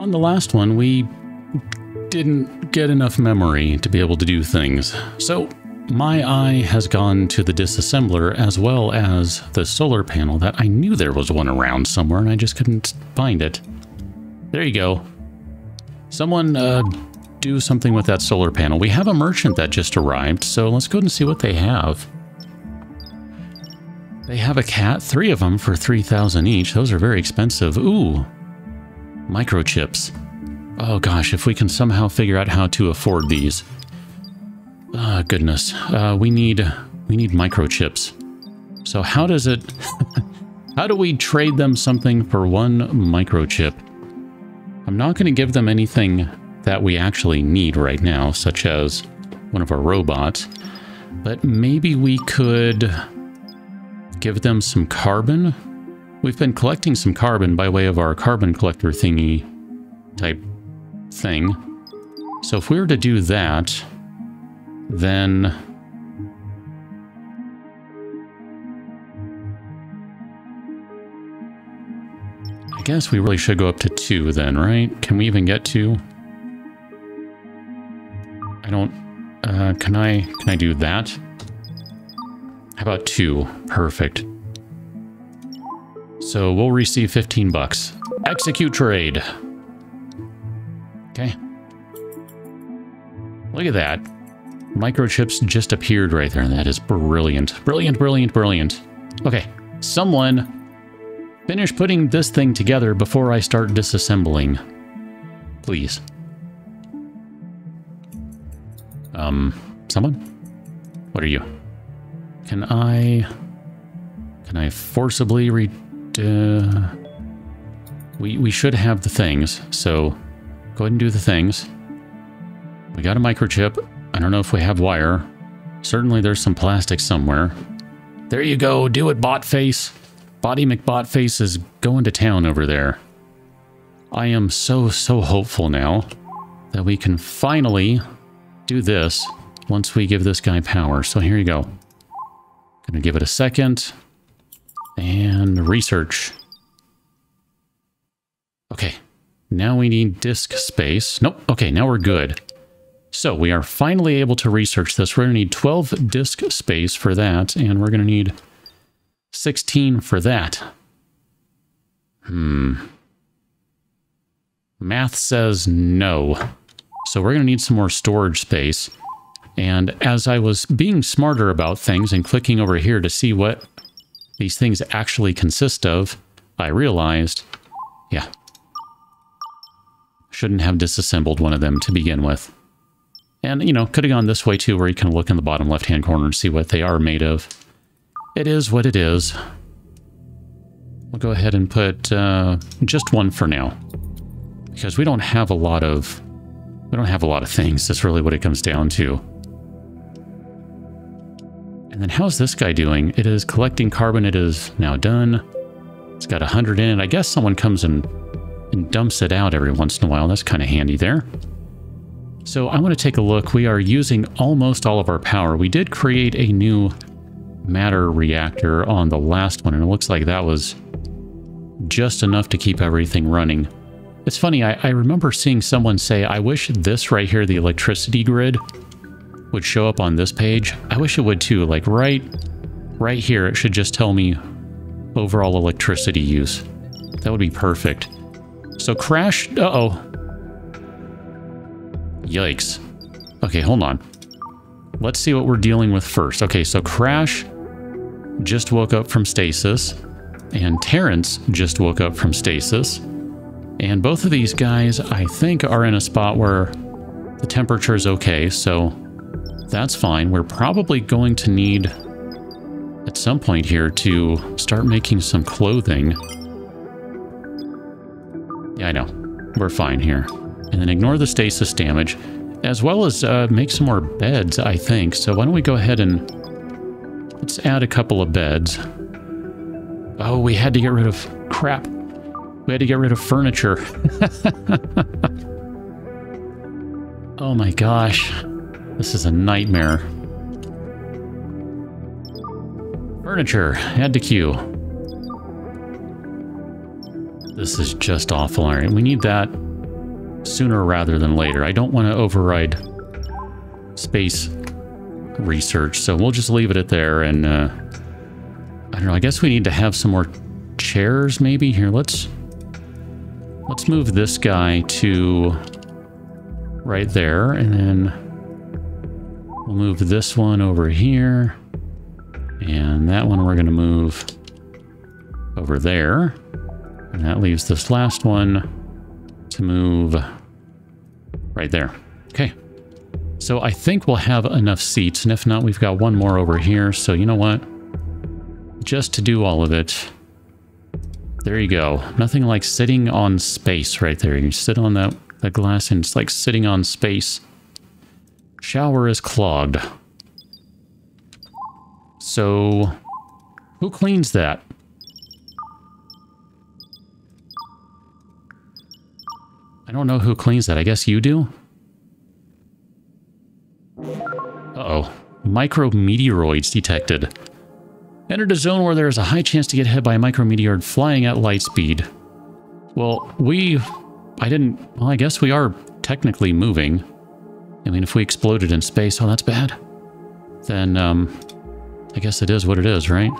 On the last one, we didn't get enough memory to be able to do things, so my eye has gone to the disassembler as well as the solar panel that I knew there was one around somewhere and I just couldn't find it. There you go. Someone do something with that solar panel. We have a merchant that just arrived, so let's go and see what they have. They have a cat, 3 of them for 3,000 each. Those are very expensive. Ooh, microchips. Oh gosh, if we can somehow figure out how to afford these. Ah, goodness. We need microchips. So how does it... how do we trade them something for one microchip? I'm not going to give them anything that we actually need right now, such as one of our robots. But maybe we could give them some carbon. We've been collecting some carbon by way of our carbon collector thingy type thing. So if we were to do that, then I guess we really should go up to 2 then, right? Can we even get 2? I don't... Can I do that? How about 2? Perfect. So we'll receive 15 bucks. Execute trade! Okay. Look at that. Microchips just appeared right there. That is brilliant. Brilliant, brilliant, brilliant. Okay, someone finish putting this thing together before I start disassembling. Please. Someone? What are you? Can I forcibly we should have the things, so go ahead and do the things. We got a microchip. I don't know if we have wire. Certainly there's some plastic somewhere. There you go. Do it, Botface. Body McBotface is going to town over there. I am so hopeful now that we can finally do this once we give this guy power. So here you go. Gonna give it a second. And research. Okay. Now we need disk space. Nope. Okay, now we're good. So we are finally able to research this. We're going to need 12 disk space for that, and we're going to need 16 for that. Math says no. So we're going to need some more storage space. And as I was being smarter about things and clicking over here to see what these things actually consist of, I realized, yeah, shouldn't have disassembled one of them to begin with. And, you know, could have gone this way, too, where you can look in the bottom left-hand corner and see what they are made of. It is what it is. We'll go ahead and put just one for now. Because we don't have a lot of... we don't have a lot of things. That's really what it comes down to. And then how's this guy doing? It is collecting carbon. It is now done. It's got 100 in it. I guess someone comes and dumps it out every once in a while. That's kind of handy there. So I want to take a look. We are using almost all of our power. We did create a new matter reactor on the last one, and it looks like that was just enough to keep everything running. It's funny, I remember seeing someone say, I wish this right here, the electricity grid, would show up on this page. I wish it would too. Like right here, it should just tell me overall electricity use. That would be perfect. So crash... uh-oh. Yikes. Okay, hold on. Let's see what we're dealing with first. Okay, so Crash just woke up from stasis, and Terrence just woke up from stasis. And both of these guys, I think, are in a spot where the temperature is okay, so that's fine. We're probably going to need, at some point here, to start making some clothing. Yeah, I know. We're fine here. And then ignore the stasis damage, as well as make some more beds, I think. So why don't we go ahead and let's add a couple of beds. Oh, we had to get rid of... crap. We had to get rid of furniture. Oh my gosh. This is a nightmare. Furniture. Add to queue. This is just awful. All right, we need that sooner rather than later. I don't want to override space research, so we'll just leave it at there. And I don't know, I guess we need to have some more chairs maybe. Here, let's move this guy to right there, and then we'll move this one over here, and that one we're going to move over there, and that leaves this last one to move right there. Okay, so I think we'll have enough seats, and if not, we've got one more over here. So you know what, just to do all of it, there you go. Nothing like sitting on space right there. You sit on that glass and it's like sitting on space. Shower is clogged. So, who cleans that? I don't know who cleans that. I guess you do? Uh-oh. Micrometeoroids detected. Entered a zone where there is a high chance to get hit by a micrometeoroid flying at light speed. Well, I guess we are technically moving. I mean, if we exploded in space, oh, that's bad. Then, I guess it is what it is, right?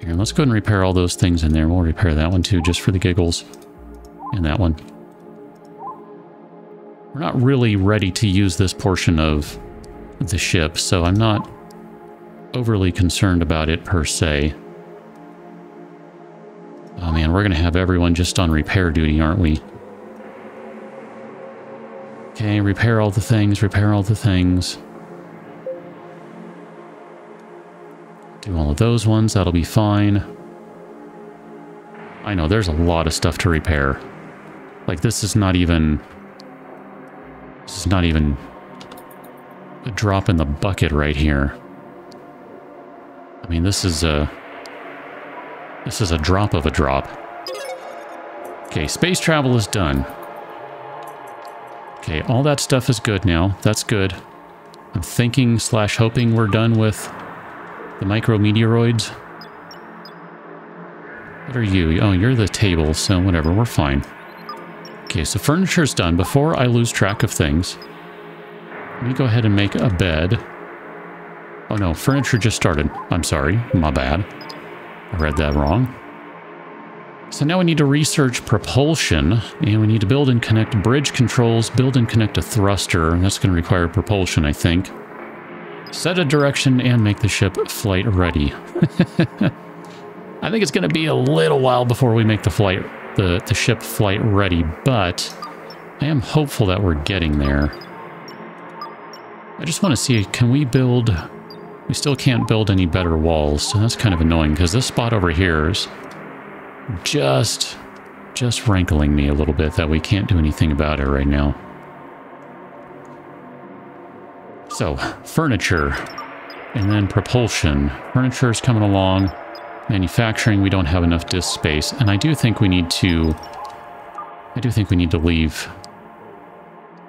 Here, let's go ahead and repair all those things in there. We'll repair that one too, just for the giggles. And that one. We're not really ready to use this portion of the ship, so I'm not overly concerned about it per se. Oh man, we're gonna have everyone just on repair duty, aren't we? Okay, repair all the things, repair all the things. Do all of those ones, that'll be fine. I know, there's a lot of stuff to repair. Like, this is not even a drop in the bucket right here. I mean, this is a drop of a drop. Okay, space travel is done. Okay, all that stuff is good now. That's good. I'm thinking / hoping we're done with the micrometeoroids. What are you? Oh, you're the table, so whatever, we're fine. Okay, so furniture's done. Before I lose track of things, let me go ahead and make a bed. Oh no, furniture just started. I'm sorry, my bad. I read that wrong. So now we need to research propulsion, and we need to build and connect bridge controls, build and connect a thruster, and that's going to require propulsion, I think. Set a direction and make the ship flight ready. I think it's going to be a little while before we make the ship flight ready, but I am hopeful that we're getting there. I just want to see, can we build... We still can't build any better walls, so that's kind of annoying, because this spot over here is just rankling me a little bit that we can't do anything about it right now. So, furniture, and then propulsion. Furniture's coming along. Manufacturing, we don't have enough disk space, and I do think we need to leave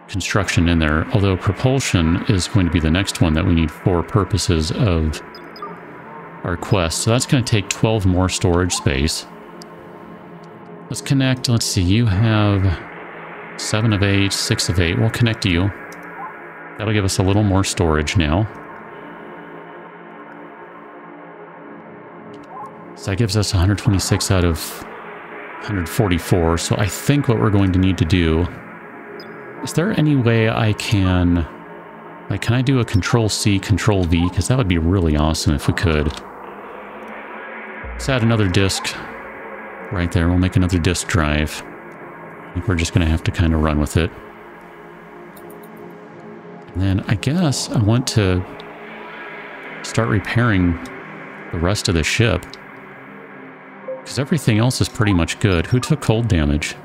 construction in there, although propulsion is going to be the next one that we need for purposes of our quest. So that's going to take 12 more storage space. Let's connect. Let's see, you have 7 of 8, 6 of 8. We'll connect you. That'll give us a little more storage now. So that gives us 126 out of 144. So I think what we're going to need to do... Is there any way I can... Like, can I do a Control-C, Control-V? Because that would be really awesome if we could. Let's add another disk right there. We'll make another disk drive. I think we're just going to have to kind of run with it. And then I guess I want to start repairing the rest of the ship, because everything else is pretty much good. Who took cold damage?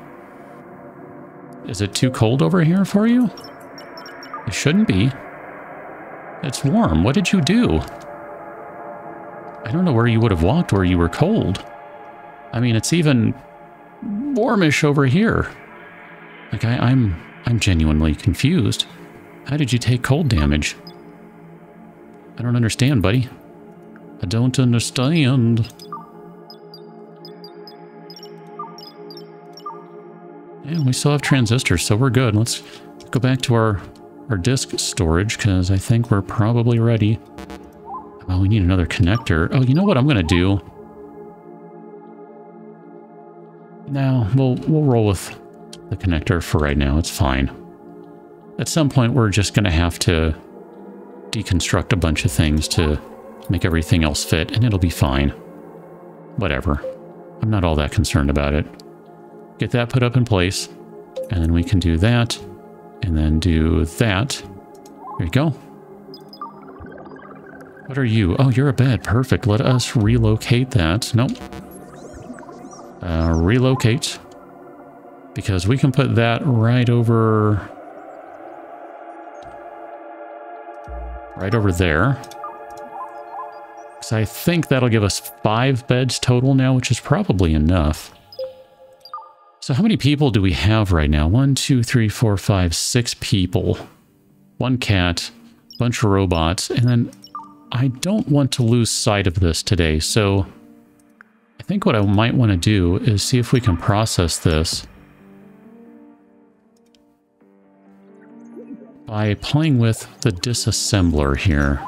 Is it too cold over here for you? It shouldn't be. It's warm. What did you do? I don't know where you would have walked where you were cold. I mean, it's even warmish over here. Like, I'm genuinely confused. How did you take cold damage? I don't understand, buddy. I don't understand. And we still have transistors, so we're good. Let's go back to our disk storage, because I think we're probably ready. Oh, we need another connector. Oh, you know what I'm going to do? No, we'll roll with the connector for right now. It's fine. At some point, we're just going to have to deconstruct a bunch of things to make everything else fit, and it'll be fine. Whatever. I'm not all that concerned about it. Get that put up in place, and then we can do that, and then do that. There you go. What are you? Oh, you're a bed. Perfect. Let us relocate that. Nope. Relocate. Because we can put that right over... right over there. Because I think that'll give us 5 beds total now, which is probably enough. So how many people do we have right now? 1, 2, 3, 4, 5, 6 people. 1 cat, bunch of robots, and then I don't want to lose sight of this today, so I think what I might want to do is see if we can process this by playing with the disassembler here.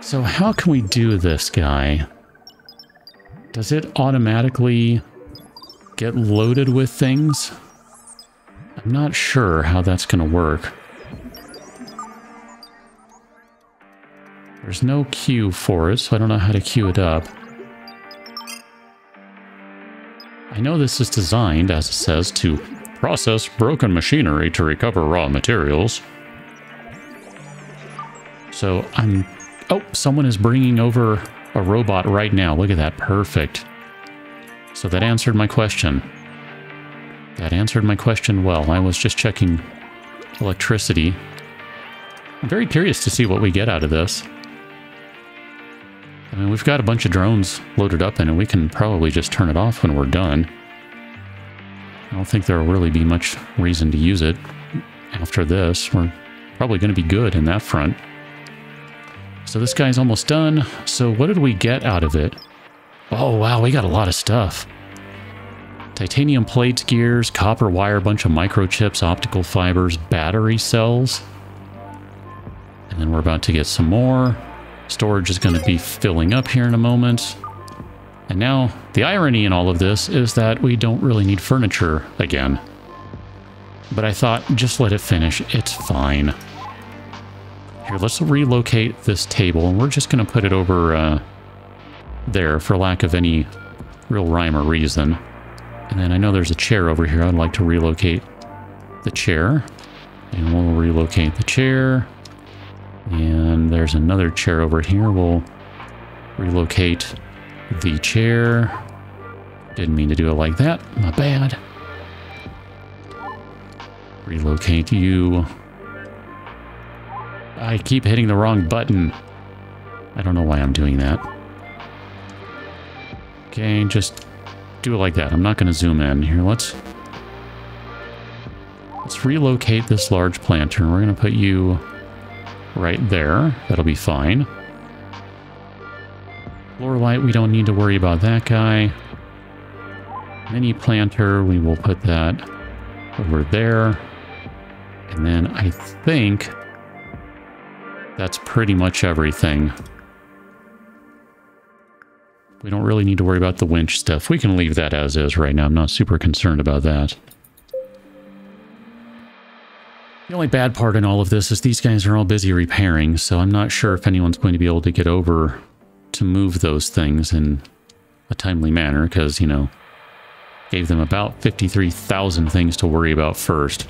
So how can we do this guy? Does it automatically get loaded with things? I'm not sure how that's going to work. There's no queue for it, so I don't know how to queue it up. I know this is designed, as it says, to process broken machinery to recover raw materials. So I'm... oh, someone is bringing over a robot right now. Look at that. Perfect. So that answered my question. That answered my question well. I was just checking electricity. I'm very curious to see what we get out of this. I mean, we've got a bunch of drones loaded up in it. We can probably just turn it off when we're done. I don't think there will really be much reason to use it after this. We're probably going to be good in that front. So this guy's almost done. So what did we get out of it? Oh, wow, we got a lot of stuff. Titanium plates, gears, copper wire, a bunch of microchips, optical fibers, battery cells. And then we're about to get some more. Storage is going to be filling up here in a moment. And now, the irony in all of this is that we don't really need furniture again. But I thought, just let it finish. It's fine. Here, let's relocate this table, and we're just going to put it over there for lack of any real rhyme or reason. And then I know there's a chair over here. I'd like to relocate the chair. And we'll relocate the chair. And there's another chair over here. We'll relocate the chair. Didn't mean to do it like that. My bad. Relocate you. I keep hitting the wrong button. I don't know why I'm doing that. Okay, just do it like that. I'm not going to zoom in here. Let's relocate this large planter. We're going to put you right there. That'll be fine. Floor light, we don't need to worry about that guy. Mini planter, we will put that over there. And then I think that's pretty much everything. We don't really need to worry about the winch stuff. We can leave that as is right now. I'm not super concerned about that. The only bad part in all of this is these guys are all busy repairing, so I'm not sure if anyone's going to be able to get over to move those things in a timely manner, because, you know, gave them about 53,000 things to worry about first.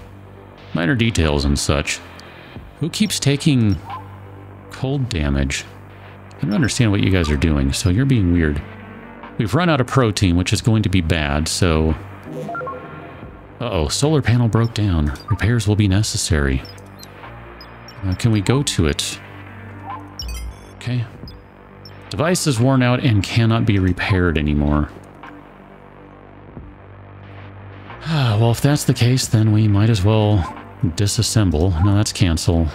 Minor details and such. Who keeps taking cold damage? I don't understand what you guys are doing, so you're being weird. We've run out of protein, which is going to be bad, so... uh-oh, solar panel broke down. Repairs will be necessary. Can we go to it? Okay. Device is worn out and cannot be repaired anymore. Well, if that's the case, then we might as well disassemble. No, that's cancel.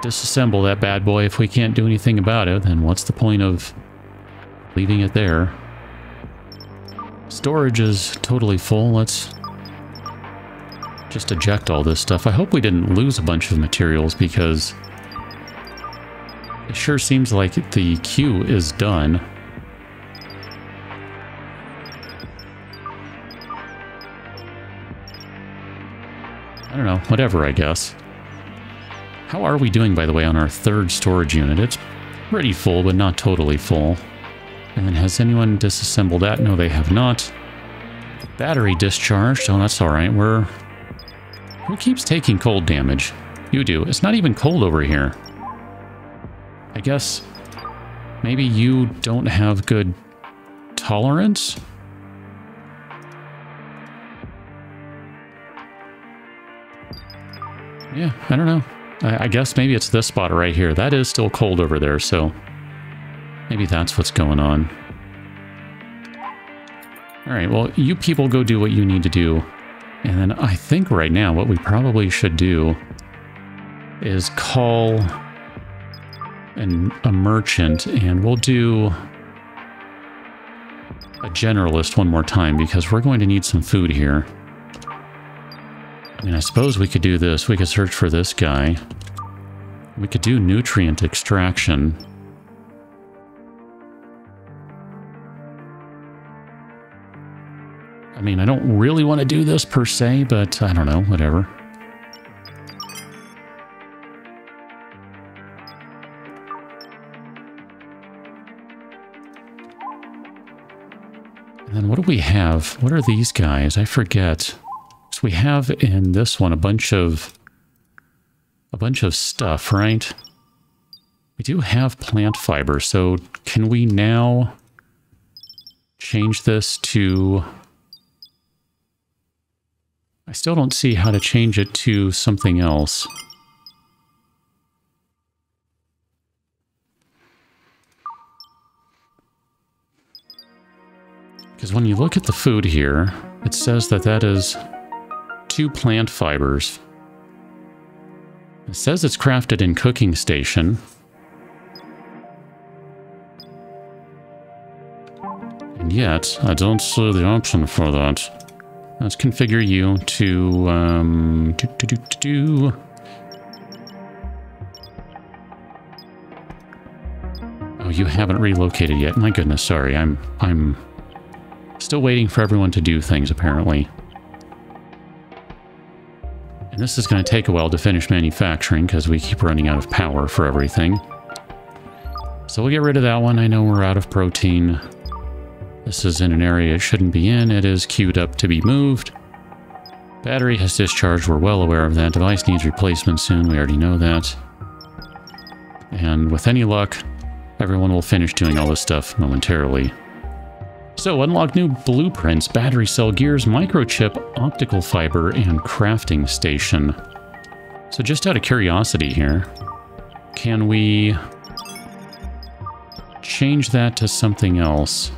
Disassemble that bad boy. If we can't do anything about it, then what's the point of leaving it there? Storage is totally full. Let's just eject all this stuff. I hope we didn't lose a bunch of materials, because it sure seems like the queue is done. I don't know, whatever, I guess. How are we doing, by the way, on our third storage unit? It's pretty full, but not totally full. And has anyone disassembled that? No, they have not. Battery discharged. Oh, that's all right. Who keeps taking cold damage? You do. It's not even cold over here. I guess maybe you don't have good tolerance? Yeah, I don't know. I guess maybe it's this spot right here. That is still cold over there, so maybe that's what's going on. All right, well, you people go do what you need to do. And then I think right now what we probably should do is call a merchant, and we'll do a generalist one more time, because we're going to need some food here. I mean, I suppose we could do this. We could search for this guy. We could do nutrient extraction. I mean, I don't really want to do this per se, but I don't know, whatever. And then what do we have? What are these guys? I forget. So we have in this one a bunch of stuff, right? We do have plant fiber, so can we now change this to... I still don't see how to change it to something else. Because when you look at the food here, it says that that is 2 plant fibers. It says it's crafted in cooking station. And yet, I don't see the option for that. Let's configure you to, Oh, you haven't relocated yet. My goodness, sorry. I'm still waiting for everyone to do things, apparently. And this is going to take a while to finish manufacturing, because we keep running out of power for everything. So we'll get rid of that one. I know we're out of protein. This is in an area it shouldn't be in. It is queued up to be moved. Battery has discharged. We're well aware of that. Device needs replacement soon. We already know that. And with any luck, everyone will finish doing all this stuff momentarily. So, unlock new blueprints, battery cell gears, microchip, optical fiber, and crafting station. So just out of curiosity here, can we change that to something else?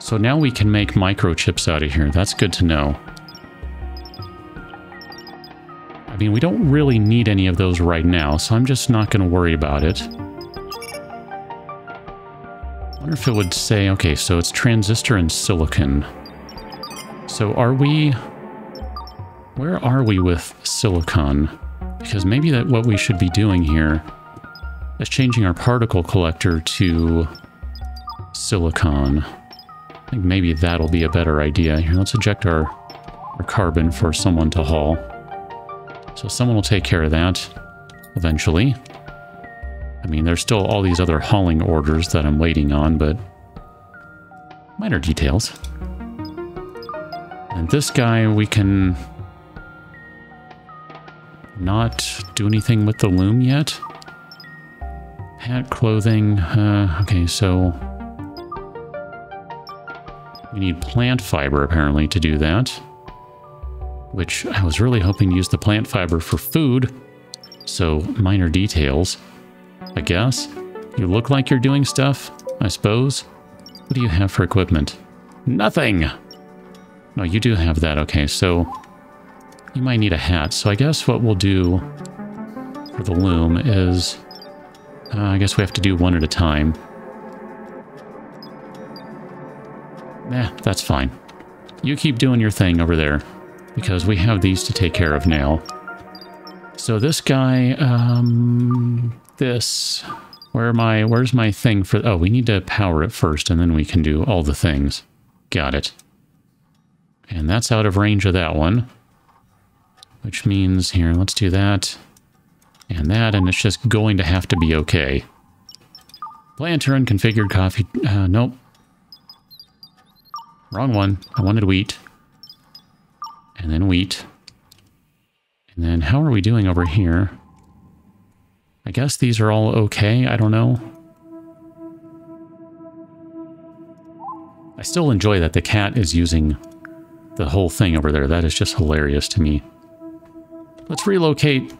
So now we can make microchips out of here. That's good to know. I mean, we don't really need any of those right now, so I'm just not going to worry about it. I wonder if it would say... Okay, so it's transistor and silicon. So are we... Where are we with silicon? Because maybe that what we should be doing here is changing our particle collector to silicon. I think maybe that'll be a better idea. Here, let's eject our carbon for someone to haul. So someone will take care of that eventually. I mean, there's still all these other hauling orders that I'm waiting on, but minor details. And this guy, we can not do anything with the loom yet. Hat, clothing, okay, so... We need plant fiber, apparently, to do that. Which, I was really hoping to use the plant fiber for food. So, minor details, I guess. You look like you're doing stuff, I suppose. What do you have for equipment? Nothing! No, you do have that. Okay, so you might need a hat. So I guess what we'll do for the loom is... I guess we have to do one at a time. That's fine. You keep doing your thing over there, because we have these to take care of now. So this guy, where's my thing for, oh, we need to power it first, and then we can do all the things. Got it. And that's out of range of that one. Which means, here, let's do that. And that, and it's just going to have to be okay. Planter and configured coffee, nope. Wrong one. I wanted wheat. And then wheat. And then how are we doing over here? I guess these are all okay. I don't know. I still enjoy that the cat is using the whole thing over there. That is just hilarious to me. Let's relocate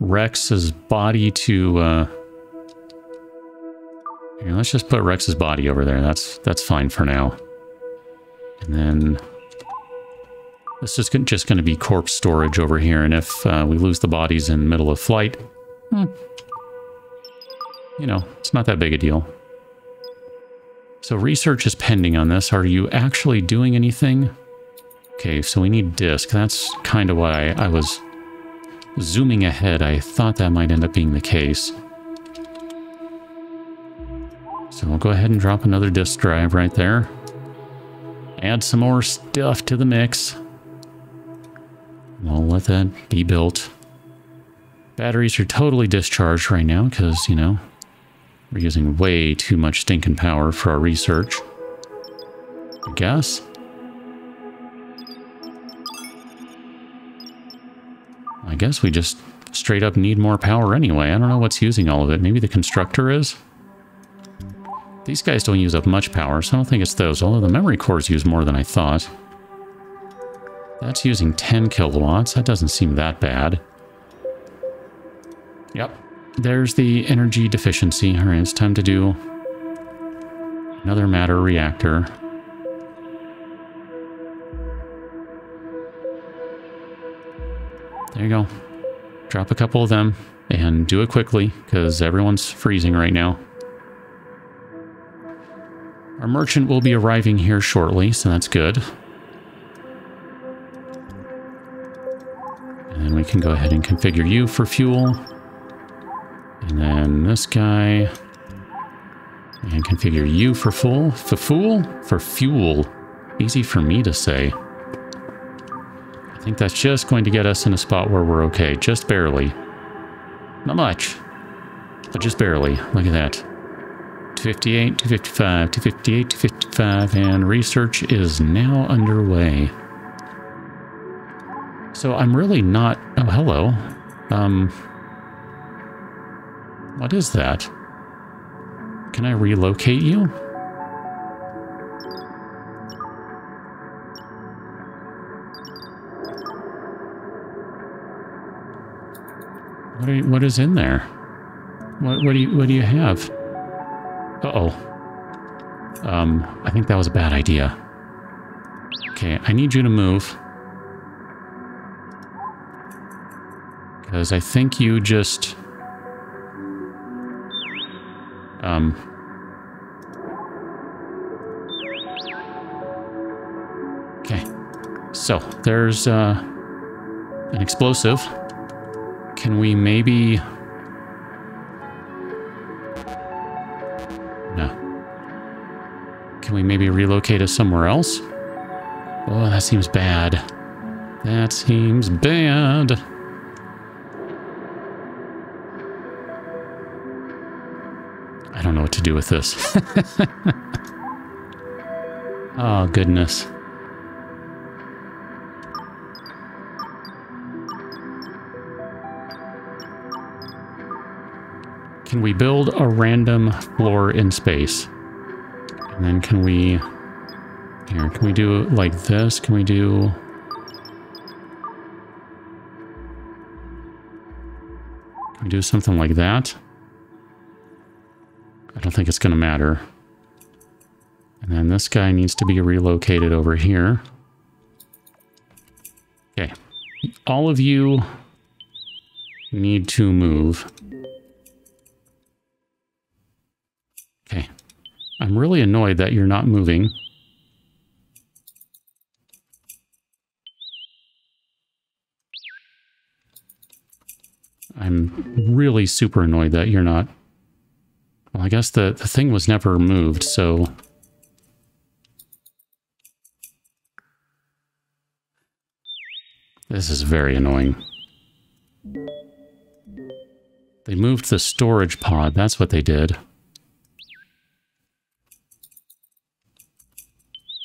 Rex's body to... Here, let's just put Rex's body over there. That's fine for now. And then this is just going to be corpse storage over here. And if we lose the bodies in the middle of flight, you know, it's not that big a deal. So research is pending on this. Are you actually doing anything? Okay, so we need disk. That's kind of why I was zooming ahead. I thought that might end up being the case. So we'll go ahead and drop another disk drive right there. Add some more stuff to the mix. We'll let that be built. Batteries are totally discharged right now because, you know, we're using way too much stinking power for our research, I guess. I guess we just straight up need more power anyway. I don't know what's using all of it. Maybe the constructor is? These guys don't use up much power, so I don't think it's those, although the memory cores use more than I thought. That's using 10 kilowatts. That doesn't seem that bad. Yep. There's the energy deficiency. All right, it's time to do another matter reactor. There you go. Drop a couple of them and do it quickly because everyone's freezing right now. Our merchant will be arriving here shortly, so that's good. And then we can go ahead and configure you for fuel. And then this guy. And configure you for fuel. For fuel. Easy for me to say. I think that's just going to get us in a spot where we're okay. Just barely. Not much. But just barely. Look at that. 258, 255, 258, 255, and research is now underway. So I'm really not... Oh, hello. What is that? Can I relocate you? What is in there? What do you have? Uh-oh. I think that was a bad idea. Okay, I need you to move. Because I think you just... Okay. So, there's, an explosive. Can we maybe... Can we maybe relocate us somewhere else? Oh, that seems bad. That seems bad. I don't know what to do with this. Oh, goodness. Can we build a random floor in space? And then can we... Here, can we do like this? Can we do... Can we do something like that? I don't think it's going to matter. And then this guy needs to be relocated over here. Okay. All of you need to move. I'm really annoyed that you're not moving. I'm really super annoyed that you're not... Well, I guess the thing was never moved, so... This is very annoying. They moved the storage pod, that's what they did.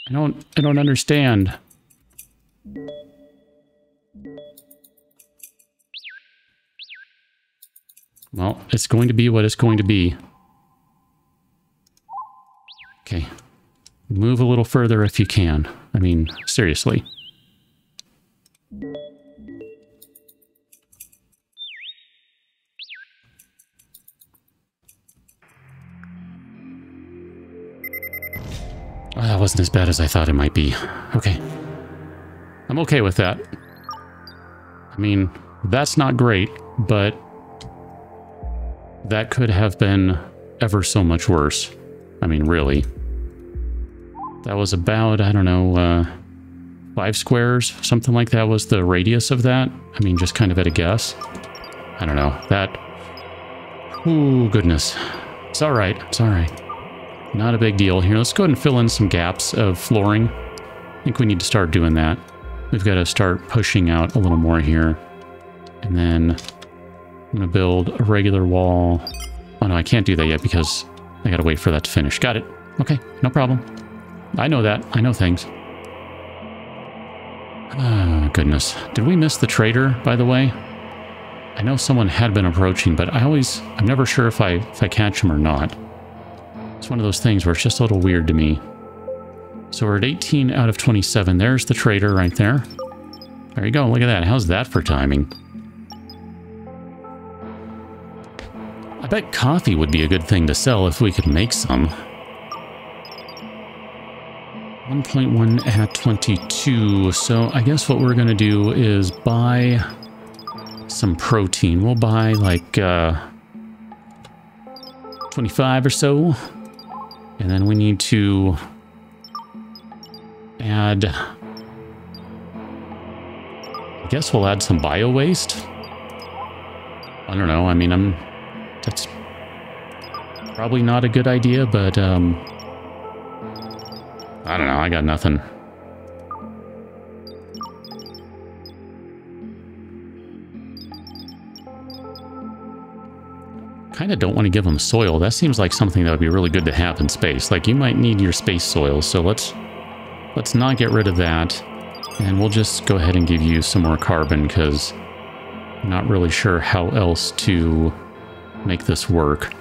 I don't understand. Well, it's going to be what it's going to be. Okay. Move a little further if you can. I mean, seriously. Oh, that wasn't as bad as I thought it might be. Okay. I'm okay with that. I mean, that's not great, but that could have been ever so much worse. I mean, really. That was about, I don't know, 5 squares? Something like that was the radius of that? I mean, just kind of at a guess. I don't know. That... Ooh, goodness. It's all right. It's all right. Not a big deal here. Let's go ahead and fill in some gaps of flooring. I think we need to start doing that. We've got to start pushing out a little more here. And then I'm going to build a regular wall. Oh no, I can't do that yet because I got to wait for that to finish. Got it. Okay, no problem. I know that. I know things. Oh, goodness. Did we miss the trader, by the way? I know someone had been approaching, but I'm never sure if I catch him or not. It's one of those things where it's just a little weird to me. So we're at 18 out of 27. There's the trader right there. There you go. Look at that. How's that for timing? I bet coffee would be a good thing to sell if we could make some. 1.1 at 22. So I guess what we're going to do is buy some protein. We'll buy like 25 or so. And then we need to add... I guess we'll add some bio waste. I don't know. I mean, that's probably not a good idea, but I don't know. I got nothing. Kind of don't want to give them soil. That seems like something that would be really good to have in space. Like, you might need your space soil, so let's not get rid of that. And we'll just go ahead and give you some more carbon, because I'm not really sure how else to make this work.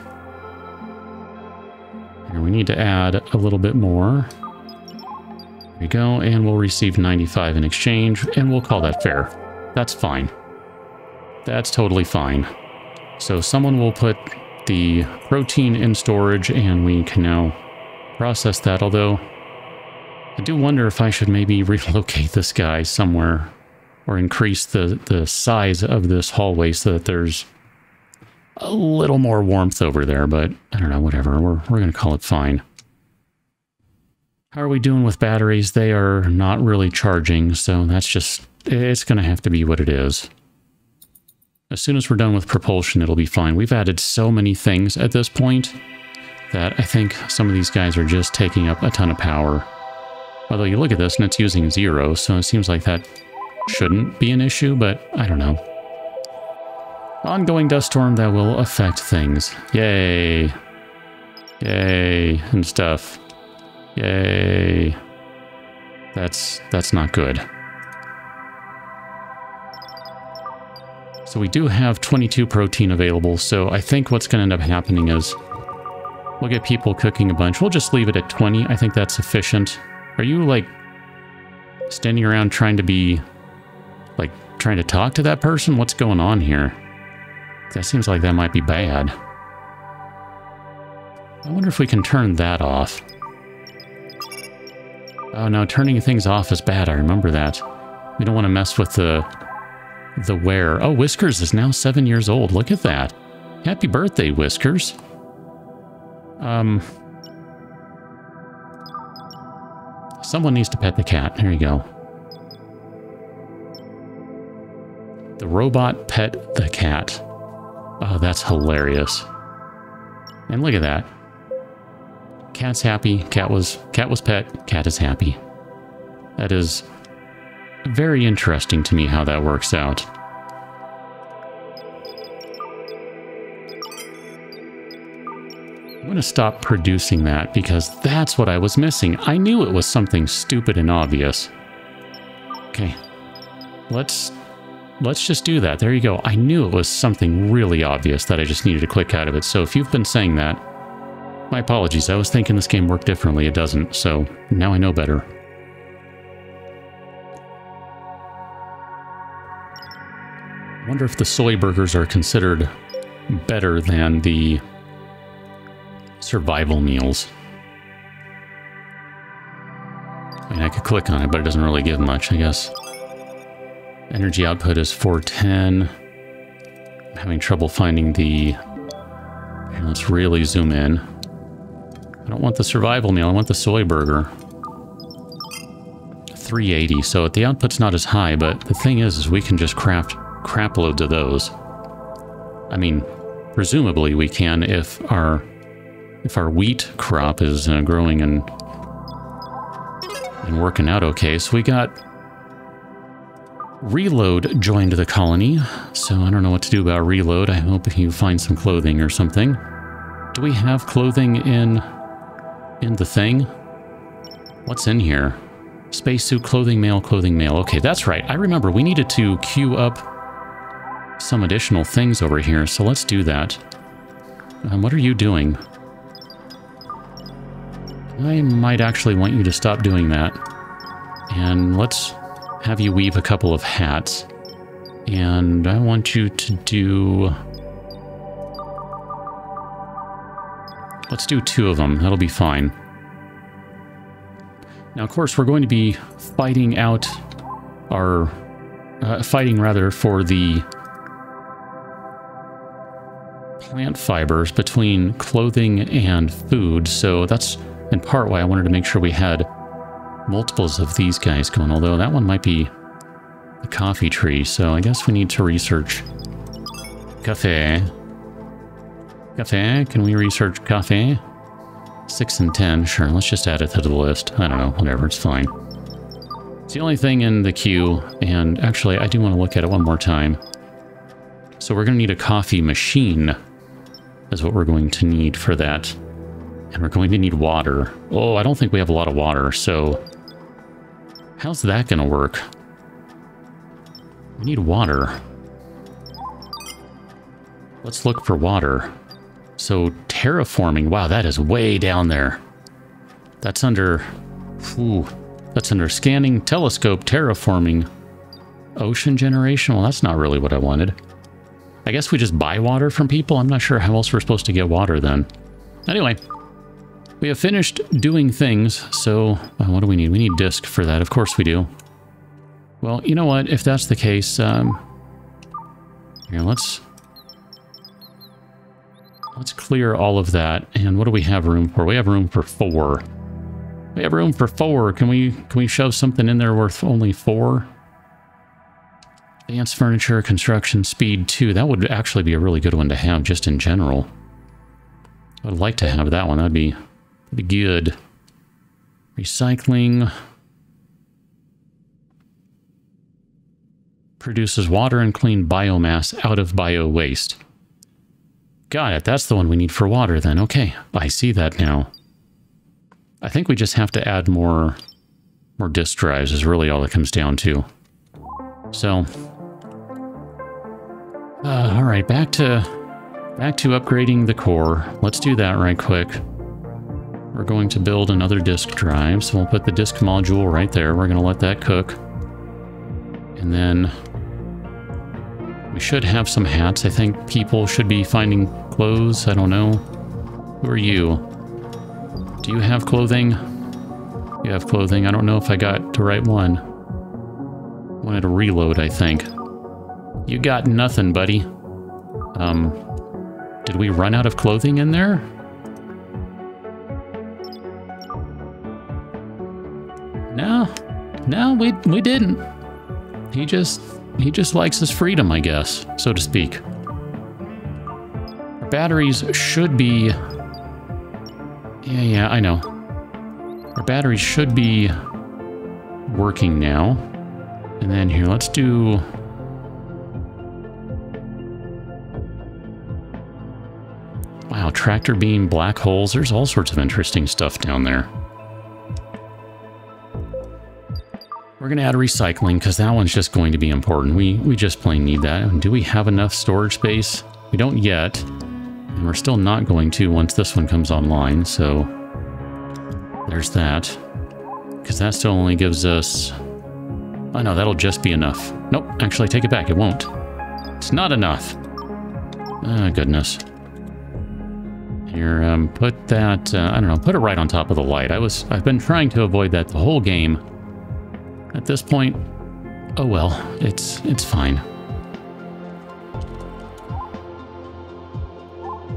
And we need to add a little bit more. There we go, and we'll receive 95 in exchange, and we'll call that fair. That's fine. That's totally fine. So someone will put the protein in storage, and we can now process that, although I do wonder if I should maybe relocate this guy somewhere or increase the size of this hallway so that there's a little more warmth over there, but I don't know, whatever. We're going to call it fine. How are we doing with batteries? They are not really charging, so that's just... It's going to have to be what it is. As soon as we're done with propulsion, it'll be fine. We've added so many things at this point that I think some of these guys are just taking up a ton of power. Although you look at this and it's using 0, so it seems like that shouldn't be an issue, but I don't know. Ongoing dust storm that will affect things. Yay. Yay. And stuff. Yay. That's not good. So we do have 22 protein available, so I think what's going to end up happening is we'll get people cooking a bunch. We'll just leave it at 20. I think that's sufficient. Are you, like, standing around trying to be, like, trying to talk to that person? What's going on here? That seems like that might be bad. I wonder if we can turn that off. Oh, no, turning things off is bad. I remember that. We don't want to mess with the wear. Oh, Whiskers is now 7 years old. Look at that. Happy birthday, Whiskers. Someone needs to pet the cat. There you go. The robot pet the cat. Oh, that's hilarious. And look at that. Cat's happy. Cat was pet. Cat is happy. That is very interesting to me how that works out. I'm going to stop producing that because that's what I was missing. I knew it was something stupid and obvious. Okay. Let's just do that. There you go. I knew it was something really obvious that I just needed to click out of it. So if you've been saying that, my apologies. I was thinking this game worked differently. It doesn't. So now I know better. I wonder if the soy burgers are considered better than the survival meals. I mean, I could click on it, but it doesn't really give much, I guess. Energy output is 410. I'm having trouble finding the... And let's really zoom in. I don't want the survival meal. I want the soy burger. 380. So the output's not as high, but the thing is we can just craft crap loads of those. I mean, presumably we can if our wheat crop is growing and working out okay. So we got... Reload joined the colony, so I don't know what to do about Reload. I hope you find some clothing or something. Do we have clothing in the thing? What's in here? Spacesuit, clothing mail, clothing mail. Okay, that's right. I remember we needed to queue up some additional things over here, so let's do that. What are you doing? I might actually want you to stop doing that. And let's... have you weave a couple of hats, and I want you to do... Let's do 2 of them. That'll be fine. Now, of course, we're going to be fighting out our... fighting, rather, for the plant fibers between clothing and food, so that's in part why I wanted to make sure we had multiples of these guys going, although that one might be the coffee tree, so I guess we need to research cafe. Cafe, can we research cafe? 6 and 10, sure, let's just add it to the list. I don't know, whatever, it's fine. It's the only thing in the queue, and actually I do want to look at it one more time. So we're going to need a coffee machine, is what we're going to need for that. And we're going to need water. Oh, I don't think we have a lot of water, so... How's that going to work? We need water. Let's look for water. So, terraforming. Wow, that is way down there. That's under... Ooh, that's under scanning, telescope, terraforming. Ocean generation? Well, that's not really what I wanted. I guess we just buy water from people? I'm not sure how else we're supposed to get water then. Anyway, we have finished doing things, so... what do we need? We need disk for that. Of course we do. Well, you know what? If that's the case, here, let's clear all of that. And what do we have room for? We have room for 4. We have room for 4. Can we shove something in there worth only 4? Advanced furniture, construction, speed 2. That would actually be a really good one to have just in general. I would like to have that one. That'd be good. Recycling. Produces water and clean biomass out of bio-waste. Got it. That's the one we need for water then. Okay. I see that now. I think we just have to add more disk drives is really all it comes down to. So. Alright. Back to upgrading the core. Let's do that right quick. We're going to build another disk drive, so we'll put the disk module right there. We're going to let that cook. And then we should have some hats. I think people should be finding clothes. I don't know. Who are you? Do you have clothing? You have clothing. I don't know if I got the right one. I wanted to reload, I think. You got nothing, buddy. Did we run out of clothing in there? No, we didn't. He just likes his freedom, I guess, so to speak. batteries should be... Yeah, I know. Our batteries should be working now. And then here, let's do... Wow, tractor beam, black holes. There's all sorts of interesting stuff down there. We're going to add recycling because that one's just going to be important. We just plain need that. And do we have enough storage space? We don't yet. And we're still not going to once this one comes online. So there's that. Because that still only gives us... Oh no, that'll just be enough. Nope, actually, take it back. It won't. It's not enough. Oh, goodness. Here, put that, I don't know, put it right on top of the light. I've been trying to avoid that the whole game. At this point, oh well, it's fine.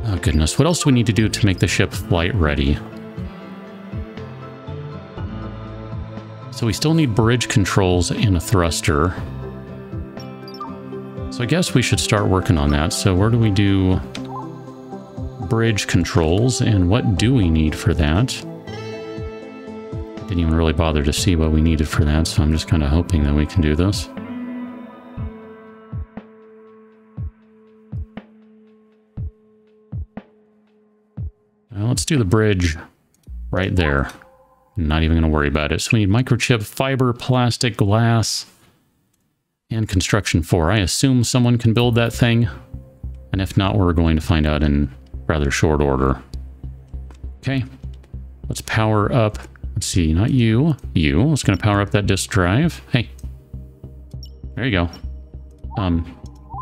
Oh goodness, what else do we need to do to make the ship flight ready? So we still need bridge controls and a thruster. So I guess we should start working on that. So where do we do... bridge controls, and what do we need for that? Didn't even really bother to see what we needed for that, so I'm just kind of hoping that we can do this. Well, let's do the bridge right there. I'm not even going to worry about it. So we need microchip, fiber, plastic, glass, and construction 4. I assume someone can build that thing, and if not, we're going to find out in rather short order. Okay, let's power up. Let's see, not you, you. It's gonna power up that disk drive. Hey, there you go.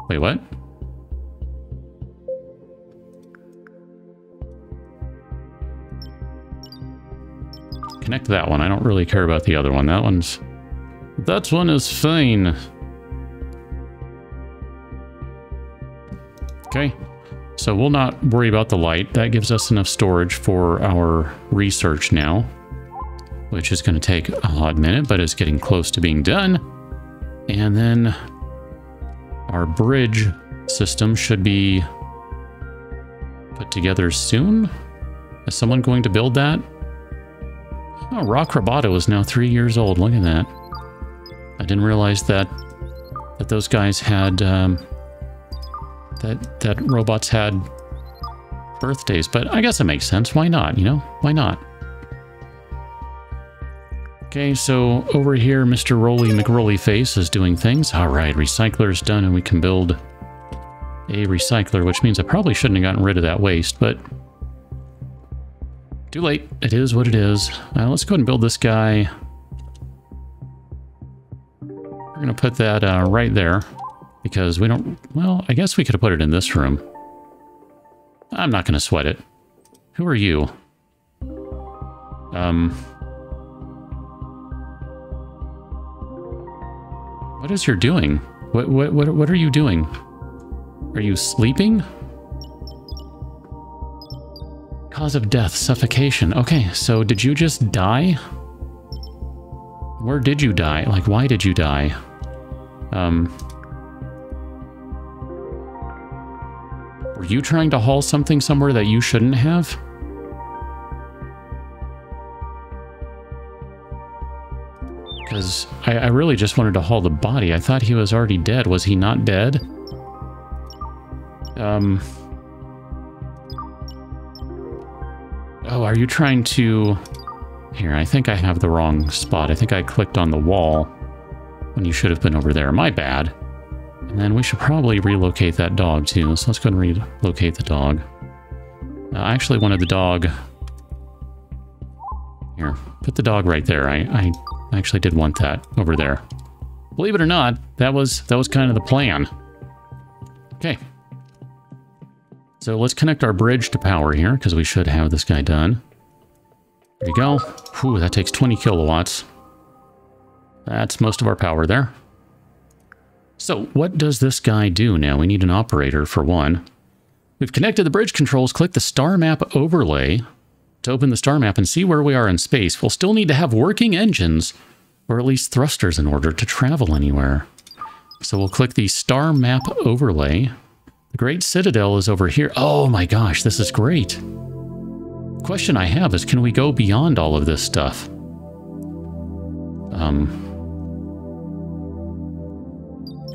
Wait, what? Connect that one. I don't really care about the other one. That one is fine. Okay. So we'll not worry about the light. That gives us enough storage for our research now, which is going to take a hot minute, but it's getting close to being done. And then our bridge system should be put together soon. Is someone going to build that? Oh, Rock Roboto is now 3 years old. Look at that. I didn't realize that those guys had... that robots had birthdays, but I guess it makes sense. Why not, you know? Why not? Okay, so over here, Mr. Rolly McRolly Face is doing things. All right, recycler's done, and we can build a recycler, which means I probably shouldn't have gotten rid of that waste, but too late. It is what it is. Let's go ahead and build this guy. We're going to put that right there. Because we don't... Well, I guess we could have put it in this room. I'm not going to sweat it. Who are you? What is you're doing? What are you doing? Are you sleeping? Cause of death, suffocation. Okay, so did you just die? Where did you die? Like, why did you die? Were you trying to haul something somewhere that you shouldn't have? Because I really just wanted to haul the body. I thought he was already dead. Was he not dead? Oh, are you trying to... Here, I think I have the wrong spot. I think I clicked on the wall when you should have been over there. My bad. And then we should probably relocate that dog, too. So let's go and relocate the dog. I actually wanted the dog... Here, put the dog right there. I actually did want that over there. Believe it or not, that was kind of the plan. Okay. So let's connect our bridge to power here, because we should have this guy done. There you go. Whew, that takes 20 kilowatts. That's most of our power there. So, what does this guy do now? We need an operator, for one. We've connected the bridge controls. Click the star map overlay to open the star map and see where we are in space. We'll still need to have working engines, or at least thrusters, in order to travel anywhere. So we'll click the star map overlay. The Great Citadel is over here. Oh my gosh, this is great. The question I have is, can we go beyond all of this stuff? Can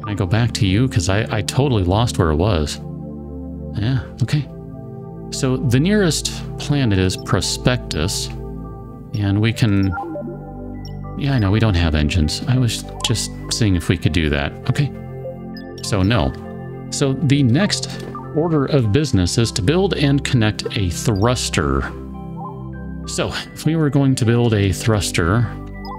I go back to you? Because I totally lost where it was. Yeah, okay. So the nearest planet is Prospectus, and we can... Yeah, I know, we don't have engines. I was just seeing if we could do that. Okay. So no. So the next order of business is to build and connect a thruster. So if we were going to build a thruster...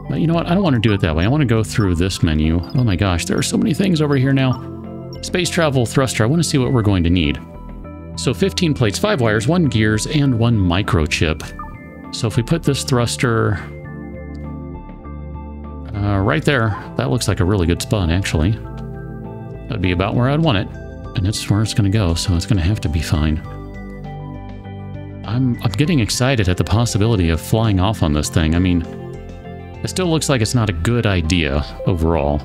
But you know what? I don't want to do it that way. I want to go through this menu. Oh my gosh, there are so many things over here now. Space travel thruster. I want to see what we're going to need. So 15 plates, 5 wires, 1 gears, and 1 microchip. So if we put this thruster right there, that looks like a really good spot, actually. That would be about where I'd want it. And it's where it's going to go, so it's going to have to be fine. I'm getting excited at the possibility of flying off on this thing. I mean... It still looks like it's not a good idea overall.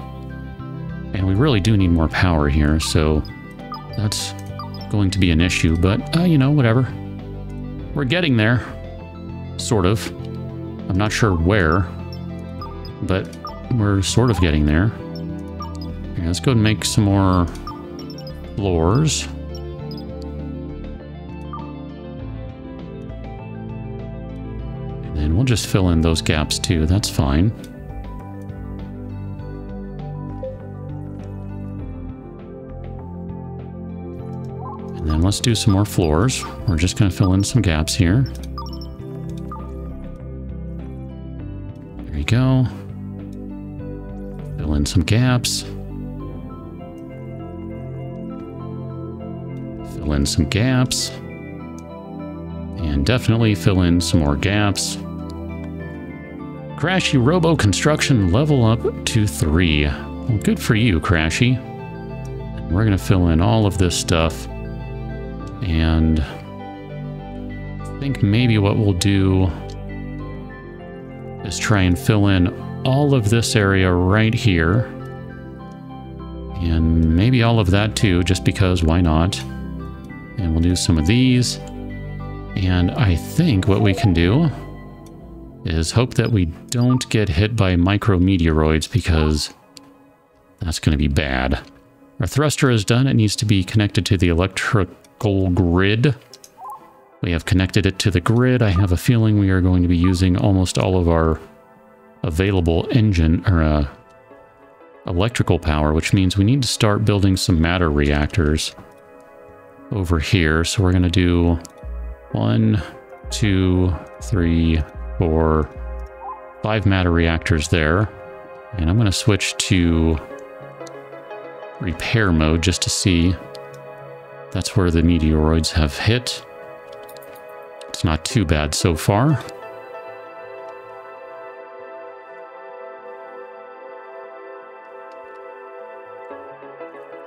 And we really do need more power here, so that's going to be an issue. But, you know, whatever. We're getting there. Sort of. I'm not sure where. But we're sort of getting there. Okay, let's go and make some more floors. We'll just fill in those gaps too, that's fine. And then let's do some more floors. We're just going to fill in some gaps here. There you go. Fill in some gaps. Fill in some gaps. And definitely fill in some more gaps. Crashy Robo Construction, level up to 3. Well, good for you, Crashy. We're going to fill in all of this stuff. And I think maybe what we'll do is try and fill in all of this area right here. And maybe all of that too, just because why not? And we'll do some of these. And I think what we can do is hope that we don't get hit by micrometeoroids, because that's going to be bad. Our thruster is done. It needs to be connected to the electrical grid. We have connected it to the grid. I have a feeling we are going to be using almost all of our available engine or electrical power, which means we need to start building some matter reactors over here. So we're going to do 1, 2, 3, 4, 5 matter reactors there. And I'm going to switch to repair mode just to see. That's where the meteoroids have hit. It's not too bad so far.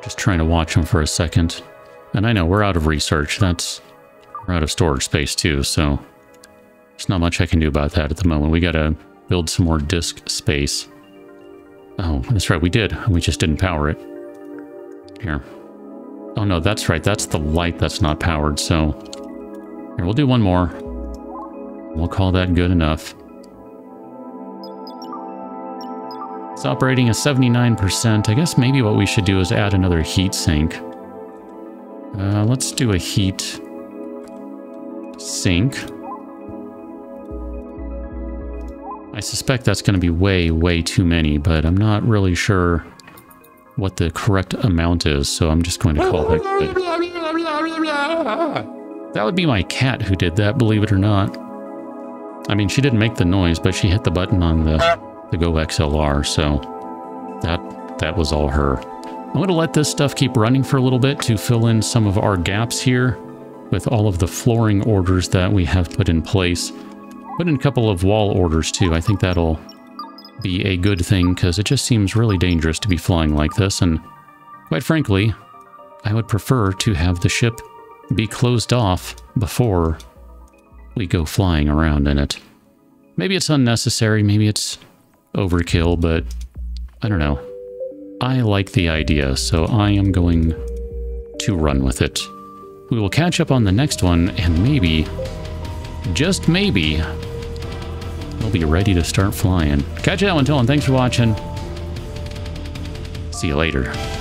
Just trying to watch them for a second. And I know we're out of research. We're out of storage space too, so there's not much I can do about that at the moment. We gotta build some more disk space. Oh, that's right, we did. We just didn't power it. Here. Oh no, that's right. That's the light that's not powered, so... Here, we'll do one more. We'll call that good enough. It's operating at 79%. I guess maybe what we should do is add another heat sink. Let's do a heat sink. I suspect that's going to be way, way too many, but I'm not really sure what the correct amount is, so I'm just going to call that good. That would be my cat who did that, believe it or not. I mean, she didn't make the noise, but she hit the button on the Go XLR, so that was all her. I'm going to let this stuff keep running for a little bit to fill in some of our gaps here with all of the flooring orders that we have put in place. Put in a couple of wall orders too. I think that'll be a good thing, because it just seems really dangerous to be flying like this, and quite frankly, I would prefer to have the ship be closed off before we go flying around in it. Maybe it's unnecessary, maybe it's overkill, but I don't know. I like the idea, so I am going to run with it. We will catch up on the next one, and maybe, just maybe, we'll be ready to start flying. Catch you that one, Tolan. Thanks for watching. See you later.